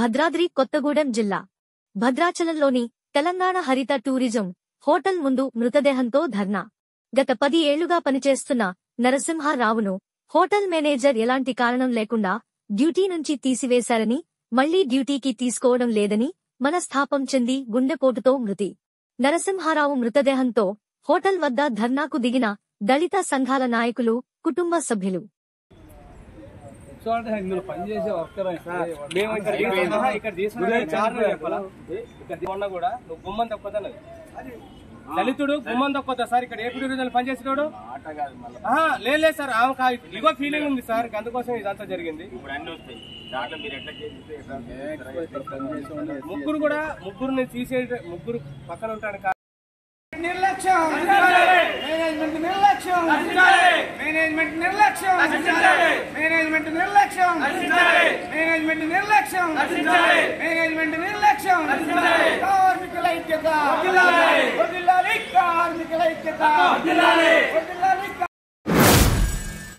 భద్రాద్రి కొత్తగూడెం జిల్లా భద్రాచలంలోని తెలంగాణ హరిత tourism hotel ముందు మృతదేహంతో ధర్నా. గత 10 ఏళ్లుగా పనిచేస్తున్న నరసింహారావును హోటల్ మేనేజర్ ఎలాంటి కారణం లేకుండా డ్యూటీ నుంచి తీసివేశారని, మళ్లీ డ్యూటీకి తీసుకోవడం లేదని మనస్థాపం చెంది గుండెపోటుతో మృతి. నరసింహారావు మృతదేహంతో హోటల్ వద్ద ధర్నాకు దిగిన దళిత సంఘాల నాయకులు, కుటుంబ సభ్యులు. దళితుడు గుమ్మం తక్కువ సార్, ఇక్కడ ఏపీ టూరిజంలో పనిచేసేటోడు లేదు సార్, ఆమెకు ఇగో ఫీలింగ్ ఉంది సార్, అందుకోసం ఇదంతా జరిగింది. ముగ్గురు తీసే ముగ్గురు పక్కన ఉంటాడు. కార్మికుల ఐక్యత, కార్మికుల ఐక్యత.